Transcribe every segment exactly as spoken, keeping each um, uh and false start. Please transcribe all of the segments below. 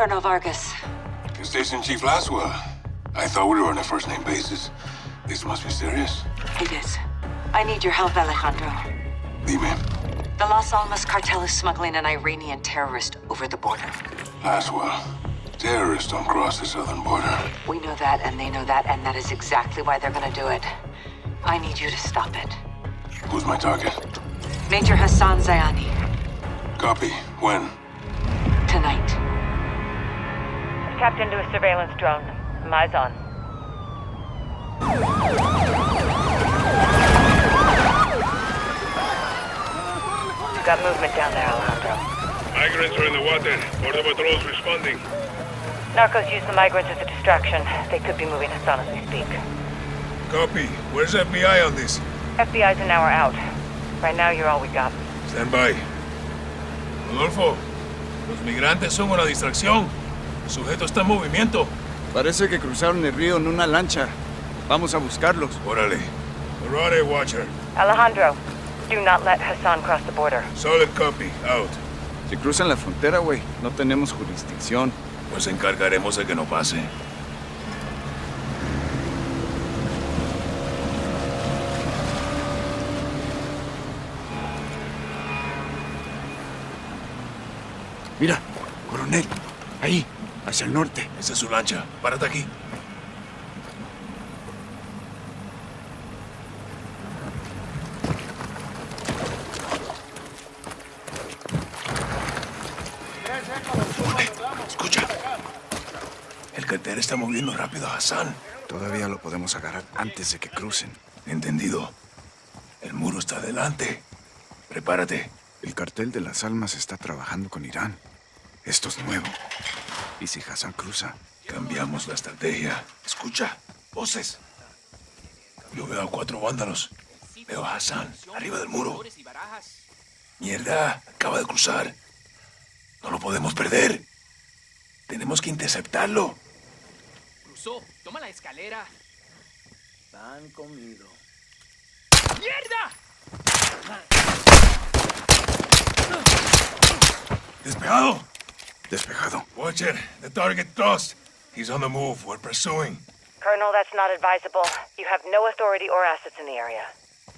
Colonel Vargas. You're Station Chief Laswell. I thought we were on a first-name basis. This must be serious. It is. I need your help, Alejandro. Dime. The Las Almas cartel is smuggling an Iranian terrorist over the border. Laswell, terrorists don't cross the southern border. We know that, and they know that, and that is exactly why they're gonna do it. I need you to stop it. Who's my target? Major Hassan Zayani. Copy. When? Tonight. I tapped into a surveillance drone. I'm eyes on. We've got movement down there, Alejandro. Migrants are in the water. Border patrols responding. Narcos use the migrants as a distraction. They could be moving us on as we speak. Copy. Where's F B I on this? F B I's an hour out. Right now, you're all we got. Stand by. Rodolfo, los migrantes son una distracción. El sujeto está en movimiento. Parece que cruzaron el río en una lancha. Vamos a buscarlos. Órale. Órale, Watcher. Alejandro, do not let Hassan cross the border. Solid copy. Out. Si cruzan la frontera, güey, no tenemos jurisdicción. Pues encargaremos de que no pase. Mira, coronel, ahí, hacia el norte. Esa es su lancha. Párate aquí. Oye, escucha. El cartel está moviendo rápido a Hassan. Todavía lo podemos agarrar antes de que crucen. Entendido. El muro está adelante. Prepárate. El cartel de Las Almas está trabajando con Irán. Esto es nuevo. ¿Y si Hassan cruza? Cambiamos la estrategia. Escucha, voces. Yo veo a cuatro vándalos. Veo a Hassan, arriba del muro. Mierda, acaba de cruzar. No lo podemos perder. Tenemos que interceptarlo. Cruzó, toma la escalera. Tan comido. ¡Mierda! Despejado. Despejado. Watcher, the target lost. He's on the move. We're pursuing. Colonel, that's not advisable. You have no authority or assets in the area.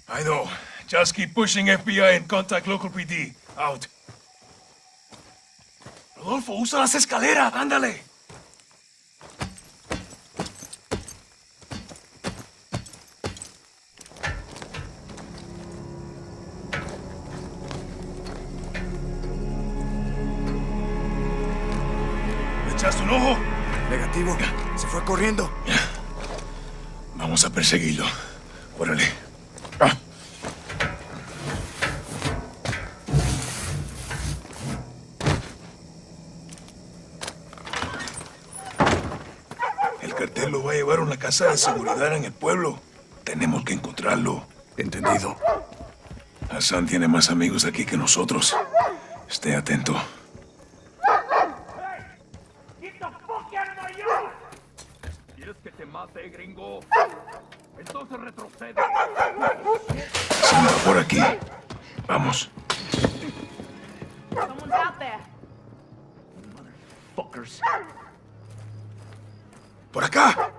I know. Just keep pushing F B I and contact local P D. Out. Rodolfo, usa las escaleras. Ándale. ¿Echaste un ojo? Negativo. Se fue corriendo. Vamos a perseguirlo. Órale. Ah. El cartel lo va a llevar a una casa de seguridad en el pueblo. Tenemos que encontrarlo. Entendido. Hassan tiene más amigos aquí que nosotros. Esté atento. Mate, gringo. Entonces retrocede. Se anda por aquí. Vamos. Someone's out there. Motherfuckers. Por acá.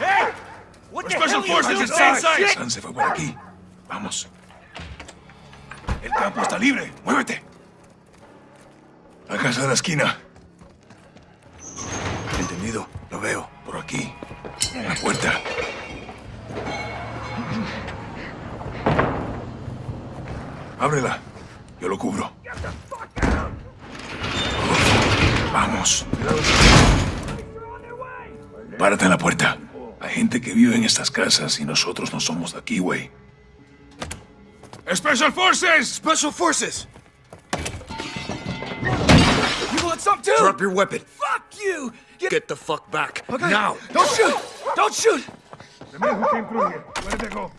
Hey, what the special forces inside. Hassan se fue por aquí. Vamos. El campo está libre. Muévete. La casa de la esquina. Lo veo. Por aquí. En la puerta. Ábrela. Yo lo cubro. Vamos. Párate en la puerta. Hay gente que vive en estas casas y nosotros no somos de aquí, güey. Special Forces! Special Forces! You want some too? Drop your weapon. Fuck you! Get, Get the fuck back, okay. Now! Don't shoot! Don't shoot! The man who came through here, where did they go?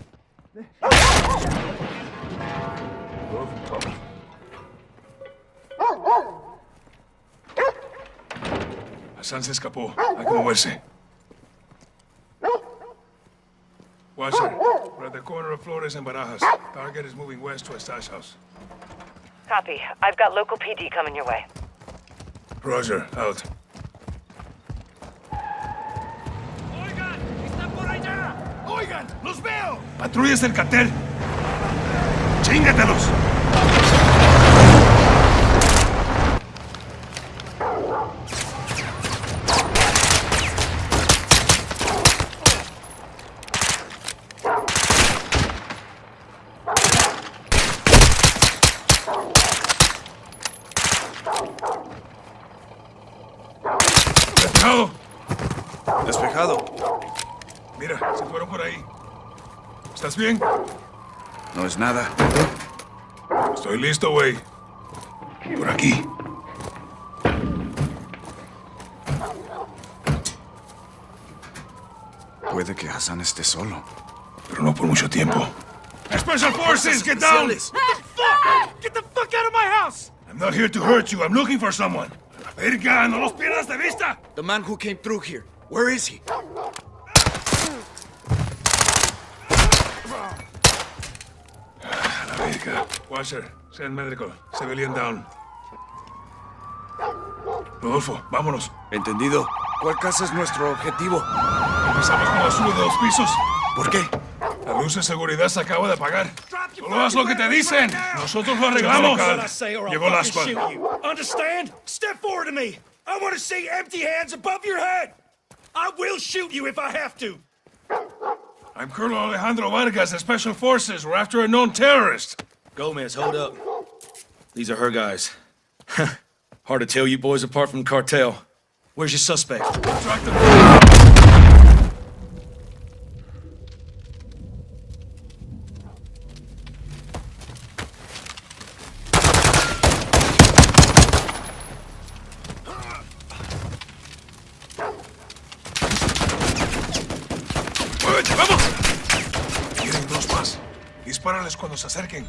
Hassan se escapó, hay que moverse. Watson, we're at the corner of Flores and Barajas. Target is moving west to a stash house. Copy. I've got local P D coming your way. Roger, out. ¡Oigan! ¡Están por allá! ¡Oigan! ¡Los veo! ¡Patrullas del cartel! ¡Chíngatelos! ¿Estás bien? No es nada. Estoy listo, güey. Por aquí. Puede que Hassan esté solo. Pero no por mucho tiempo. Special Forces, get down! Get the fuck! Get the fuck out of my house! I'm not here to hurt you. I'm looking for someone. ¡A la verga! ¡No los pierdas de vista! The man who came through here. Where is he? Watcher, send medical. Civilian down. Rodolfo, vámonos. Entendido. ¿Cuál casa es nuestro objetivo? Empezamos con la sube de dos pisos. ¿Por qué? La luz de seguridad se acaba de apagar. ¡No hagas lo que te dicen! ¡Nosotros lo arreglamos! Llegó el aspa. ¿Understand? Step forward to me. I want to see empty hands above your head. I will shoot you if I have to. I'm Colonel Alejandro Vargas, the Special Forces. We're after a known terrorist. Gomez, hold up. These are her guys. Hard to tell you boys apart from the cartel. Where's your suspect? Track them. ¡Vamos! Tienen dos más. Dispárales cuando se acerquen.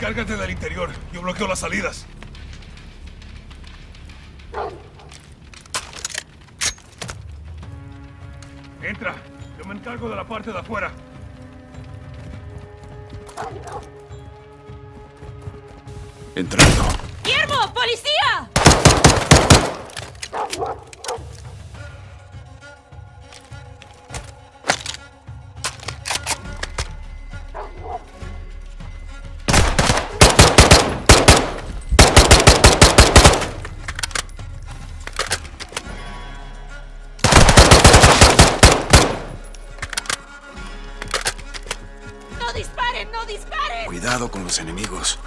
Cárgate del interior. Yo bloqueo las salidas. Entra. Yo me encargo de la parte de afuera. Entrando. ¡Guillermo! ¡Policía! Cuidado con los enemigos.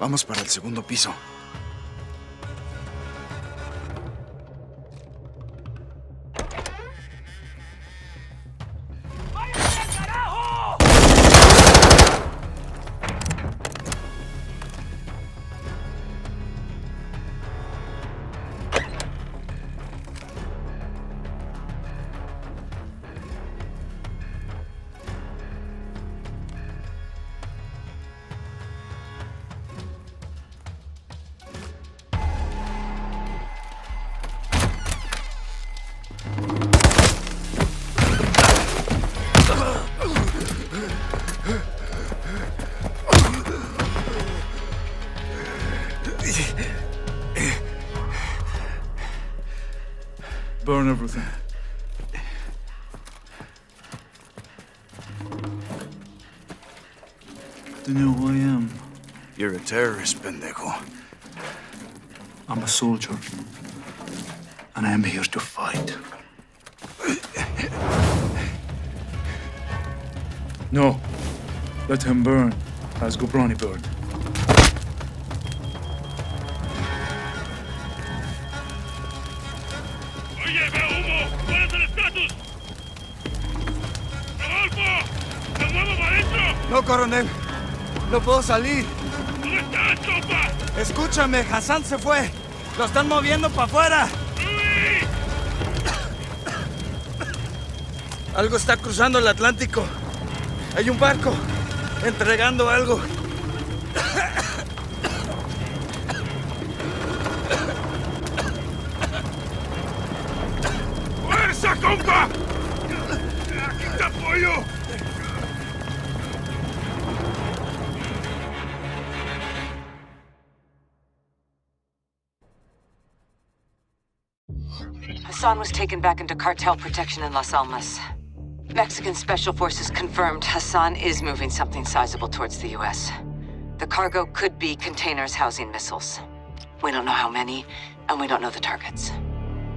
Vamos para el segundo piso. burn everything. I don't know who I am. You're a terrorist, pendejo. I'm a soldier. And I'm here to fight. No. Let him burn, as Gobrani burned. No, coronel. No puedo salir. ¿Dónde estás, tropa? Escúchame, Hassan se fue. Lo están moviendo para afuera. Algo está cruzando el Atlántico. Hay un barco entregando algo. ¡Fuerza, compa! ¡Aquí te apoyo! Hassan was taken back into cartel protection in Las Almas. Mexican Special Forces confirmed Hassan is moving something sizable towards the U S. The cargo could be containers housing missiles. We don't know how many, and we don't know the targets.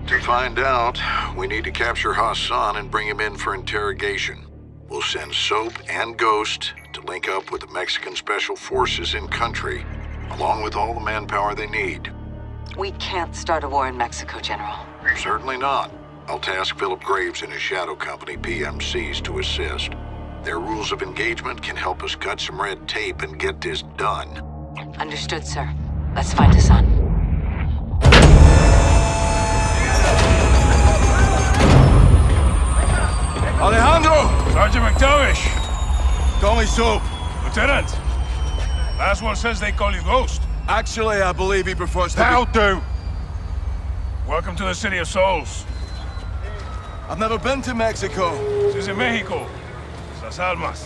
To find out, we need to capture Hassan and bring him in for interrogation. We'll send Soap and Ghost to link up with the Mexican Special Forces in country, along with all the manpower they need. We can't start a war in Mexico, General. Certainly not. I'll task Philip Graves and his Shadow Company P M Cs to assist. Their rules of engagement can help us cut some red tape and get this done. Understood, sir. Let's find Hassan. Alejandro! Sergeant McTavish! Call me Soap. Lieutenant! Last one says they call you Ghost. Actually, I believe he prefers to How do? Welcome to the City of Souls. I've never been to Mexico. This is in Mexico. Las Almas.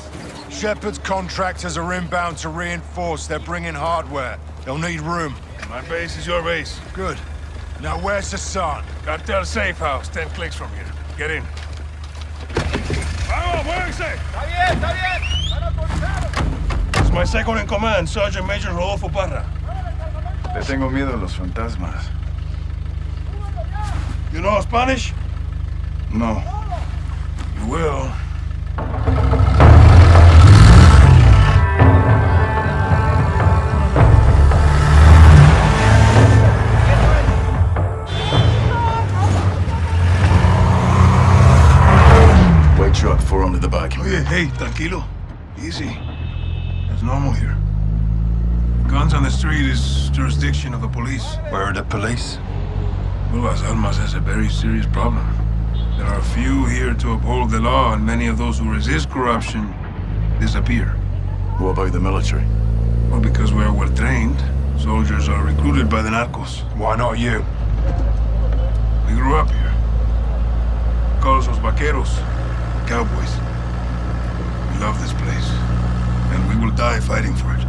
Shepard's contractors are inbound to reinforce. They're bringing hardware. They'll need room. My base is your base. Good. Now where's Hassan? Cartel safe house, ten clicks from here. Get in. Vamos, muévense! Está bien, está bien. It's my second in command, Sergeant Major Rodolfo Parra. Le tengo miedo a los fantasmas. You know Spanish? No. You will. Wait shot, four under the back. Oye, hey, tranquilo. Easy. It's normal here. Guns on the street is jurisdiction of the police. Where are the police? Well, Las Almas has a very serious problem. There are few here to uphold the law, and many of those who resist corruption disappear. What about the military? Well, because we are well-trained, soldiers are recruited by the narcos. Why not you? We grew up here. They call us los vaqueros, cowboys. We love this place, and we will die fighting for it.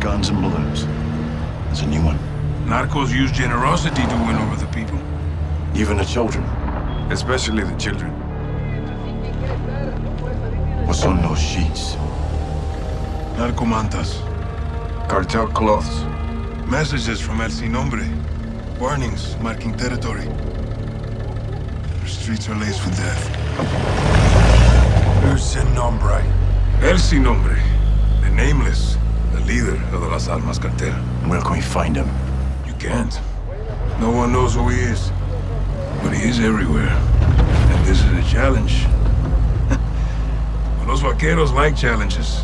Guns and balloons. There's a new one. Narcos use generosity to win over the people. Even the children. Especially the children. What's on those sheets? Narcomantas. Cartel cloths. Messages from El Sinombre. Warnings marking territory. The streets are laced with death. El Sinombre. El Sinombre. The nameless. The leader of the Las Almas cartel. Where can we find him? You can't. No one knows who he is. But he is everywhere. And this is a challenge. Los vaqueros like challenges.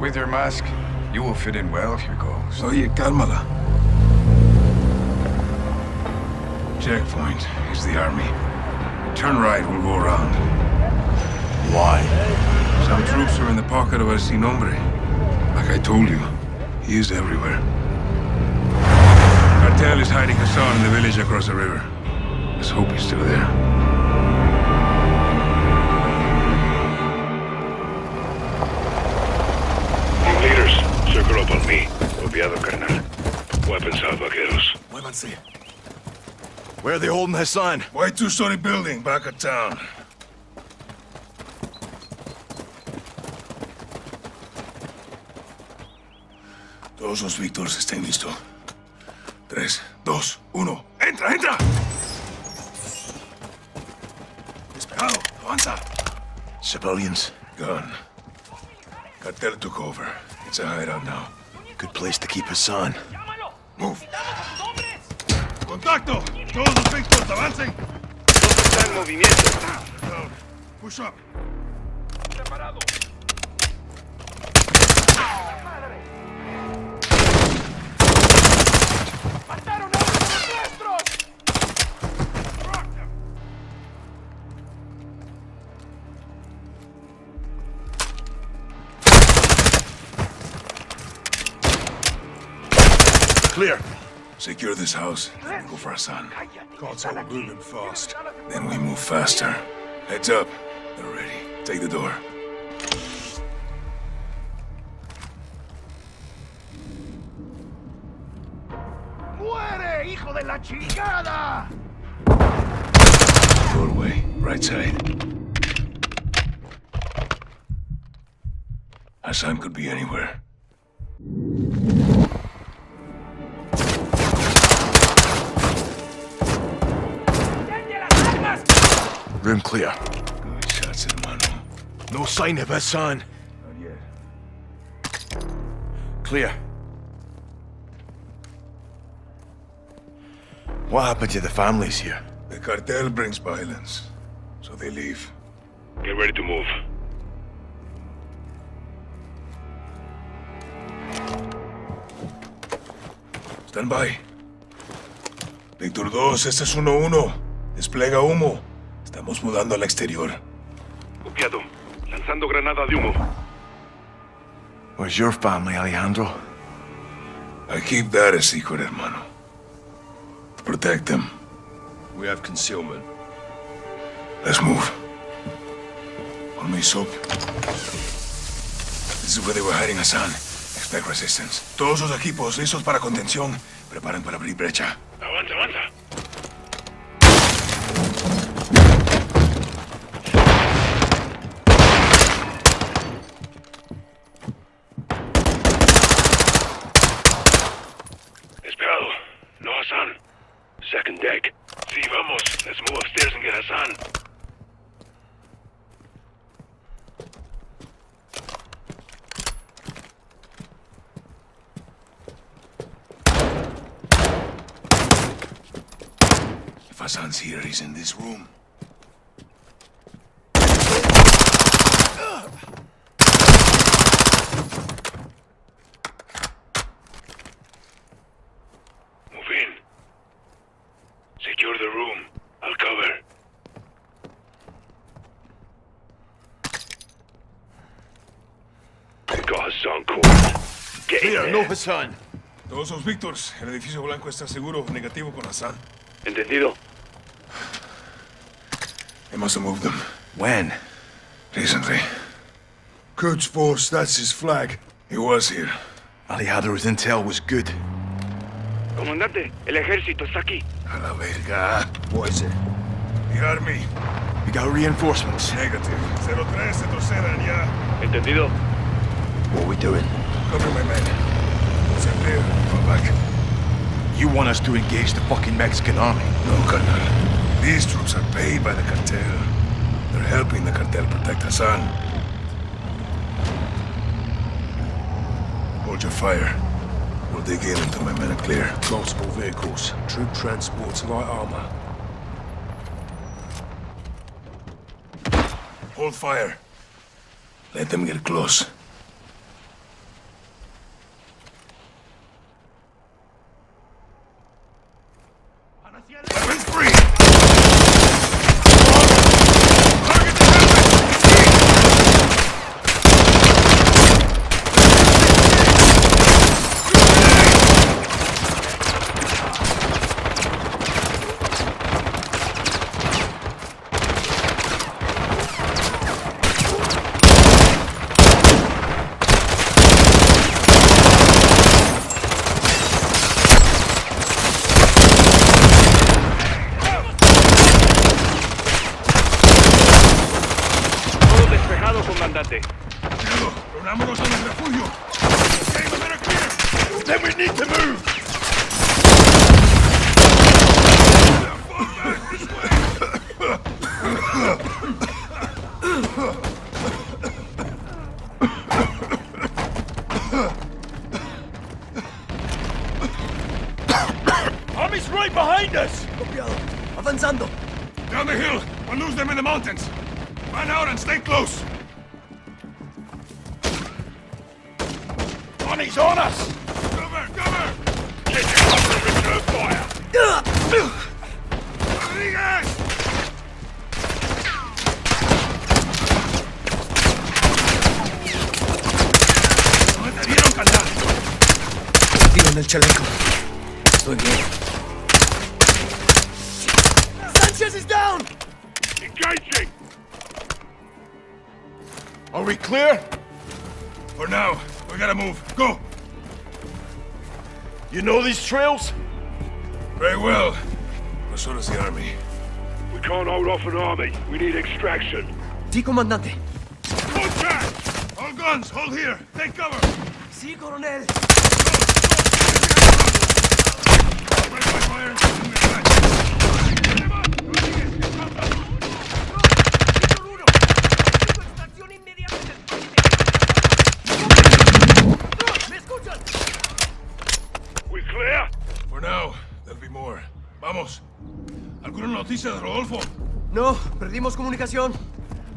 With your mask, you will fit in well here, Ghost. Oye, cálmala. Checkpoint is the army. Turn right, we'll go around. Why? Some troops are in the pocket of El Sinombre. Like I told you, he is everywhere. Cartel is hiding Hassan in the village across the river. Let's hope he's still there. Team leaders, discrepancy. Where are they holding Hassan? White two-story building back of town. Todos los víctores estén listos. Tres, dos, uno. ¡Entra, entra! Despegado, avanza. Civilians. Gone. Cartel took over. It's a hideout now. Good place to keep Hassan. Move. Contacto. Todos los víctores avancen. Todo está en movimiento. Push up. Separado. Clear. Secure this house, then we go for Hassan. Can't tell we're moving fast. Then we move faster. Heads up. They're ready. Take the door. Muere, hijo de la chingada! Doorway, right side. Hassan could be anywhere. Room clear. Good shots, hermano. No sign of Hassan. Not yet. Clear. What happened to the families here? The cartel brings violence, so they leave. Get ready to move. Stand by. Victor dos, este es uno uno. Despliega humo. Estamos mudando al exterior. Copiado. Lanzando granada de humo. Where's your family, Alejandro? I keep that a secret, hermano. To protect them. We have concealment. Let's move. On me, Soap. This is where they were hiding Hassan. Expect resistance. Todos sus equipos listos para contención. Preparan para abrir brecha. Avanza, avanza. Hassan's here, he's in this room. Move in. Secure the room. I'll cover. Tengo Hassan cornered. Get in there. No Hassan. Todos los Víctors, el edificio blanco está seguro, negativo con Hassan. Entendido. They must have moved them. When? Recently. Coach Force, that's his flag. He was here. Alejandro's intel was good. Comandante, el ejército está aquí. A la verga. What is it? The army. We got reinforcements. Negative. zero three, retrocedan ya. Entendido. What are we doing? Cover my men. It's in there. Come back. You want us to engage the fucking Mexican army? No, Colonel. These troops are paid by the cartel. They're helping the cartel protect Hassan. Hold your fire. We'll dig in until my men are clear. Multiple vehicles, troop transports, light armor. Hold fire. Let them get close. Confirmado, comandante. ¡Unámonos en el refugio! Okay, we better clear! Then we need to move! Army's right behind us! Copiado. Avanzando! Down the hill! We'll lose them in the mountains! Run out and stay close! He's on us! Cover! Cover! Get out of the reserve fire! Rodriguez! ¿Dónde te vieron, cantar? Tiro en el chaleco. Estoy bien. Sanchez is down! Engaging! Are we clear? For now. We gotta move. Go! You know these trails? Very well. But so does the army. We can't hold off an army. We need extraction. Sí, comandante. Contact! All guns, hold here. Take cover. Sí, coronel. Vamos. ¿Alguna noticia de Rodolfo? No, perdimos comunicación.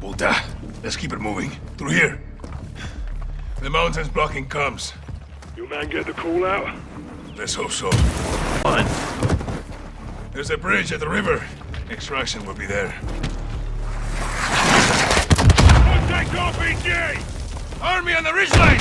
Puta. Let's keep it moving. Through here. The mountains blocking comms. Your man get the call out? Let's hope so. Fine. There's a bridge at the river. Extraction will be there. Contact R P G! Army on the ridgeline!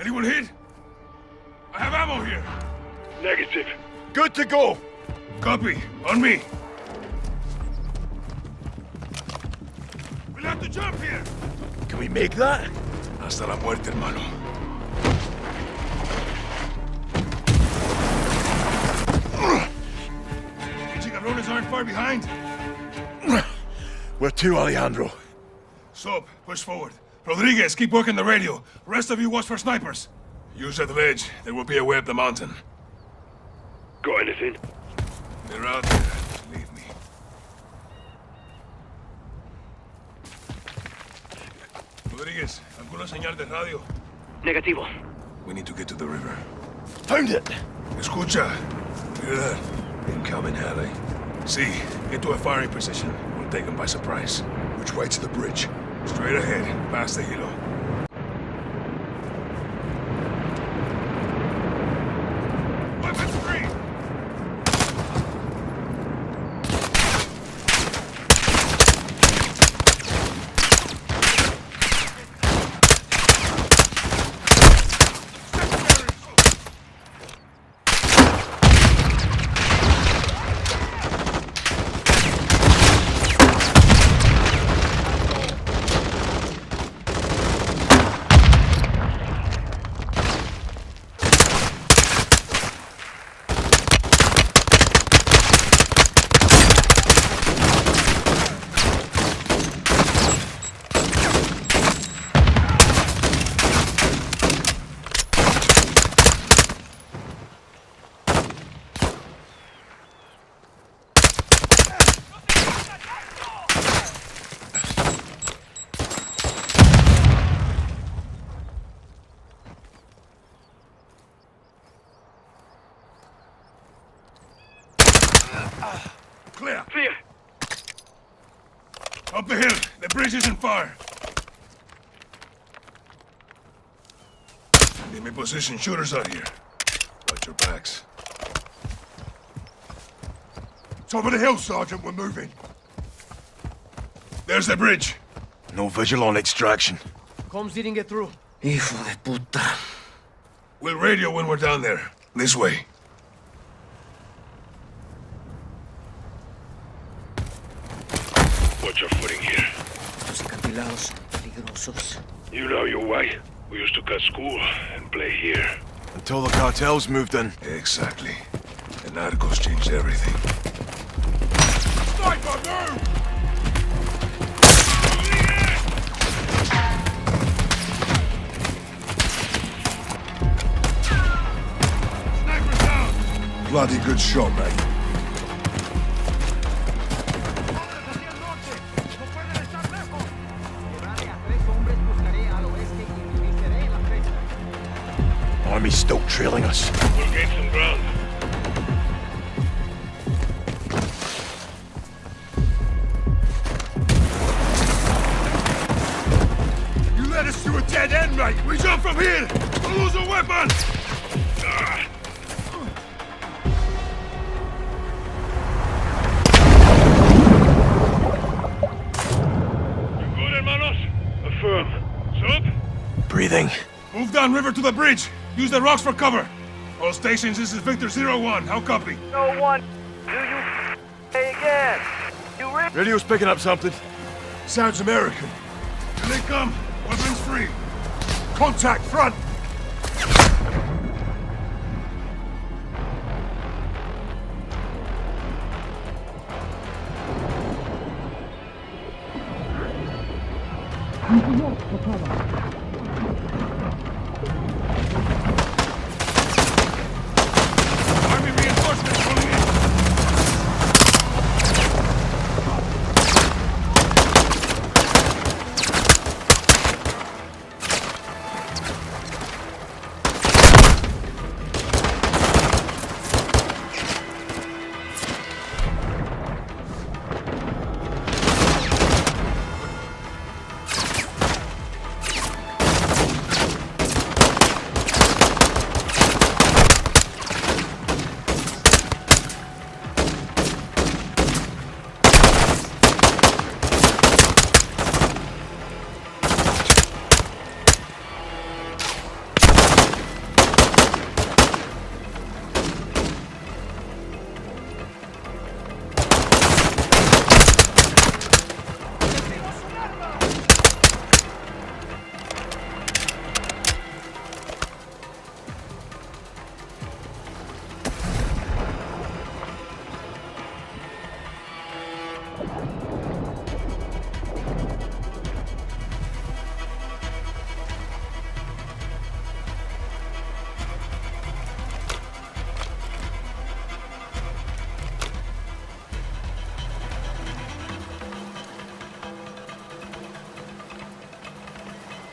Anyone hit? I have ammo here. Negative. Good to go. Copy. On me. We'll have to jump here. Can we make that? Hasta la muerte, hermano. The cabrones aren't far behind. Where to, Alejandro? Soap, push forward. Rodriguez, keep working the radio. Rest of you watch for snipers. Use that ledge. There will be a way up the mountain. Got anything? They're out there. Leave me. Rodriguez, ¿alguna señal de radio? Negativo. We need to get to the river. Found it! Escucha. Hear that? Incoming, alley. See, get to a firing position. We'll take them by surprise. Which way to the bridge? Straight ahead, past the hilo. Weapons free! Clear. Clear. Up the hill. The bridge isn't far. They may position shooters out here. Watch your backs. Top of the hill, Sergeant. We're moving. There's the bridge. No visual on extraction. Comms didn't get through. Hijo de puta. We'll radio when we're down there. This way. got your footing here. Los acantilados peligrosos. You know your way. We used to cut school and play here. Until the cartels moved in. Exactly. The narcos changed everything. Sniper, move! Sniper down! Bloody good shot, mate. Army's still trailing us. We'll gain some ground. You led us to a dead end, mate. We jump from here. We'll lose a weapon. Ah. You good, hermanos? Affirm. Soap? Breathing. Move down river to the bridge. Use the rocks for cover! All stations, this is Victor zero one. How copy? zero one. Do you say again? You re Radio's picking up something. Sounds American. Here they come. Weapons free. Contact front!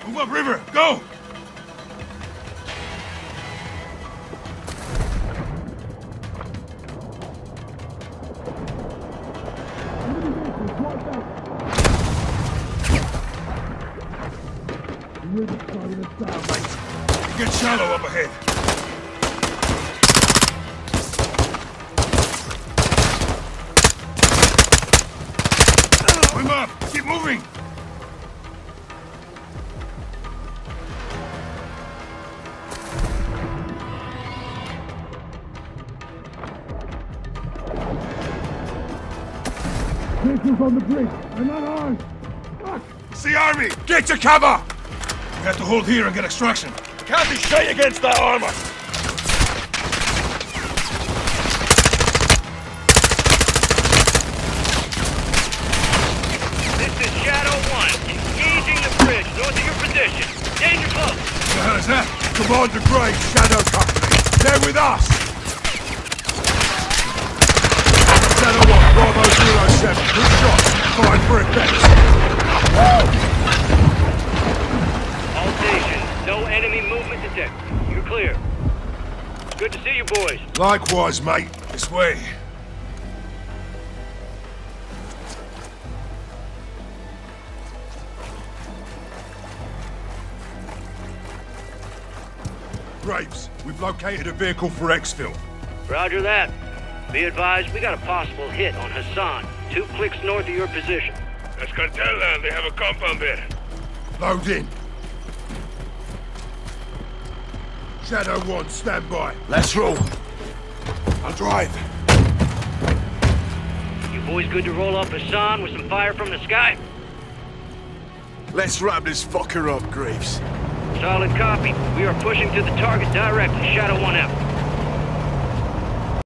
Move up river, go! It gets shallow up ahead. Swim up, keep moving! On the bridge. They're not armed. Fuck! It's the army! Get to cover! We have to hold here and get extraction. Can't be straight against that armor! This is Shadow one. Engaging the bridge north of your position. Danger close! What the hell is that? Commander Graves, Shadow Company. They're with us! Shadow one. Bravo zero seven, good shot. Fine for effect. All stations, no enemy movement detected. You're clear. Good to see you boys. Likewise, mate. This way. Graves, we've located a vehicle for exfil. Roger that. Be advised, we got a possible hit on Hassan, two clicks north of your position. That's cartel land. They have a compound there. Load in. Shadow one, stand by. Let's roll. I'll drive. You boys good to roll up Hassan with some fire from the sky? Let's wrap this fucker up, Graves. Solid copy. We are pushing to the target directly. Shadow one out.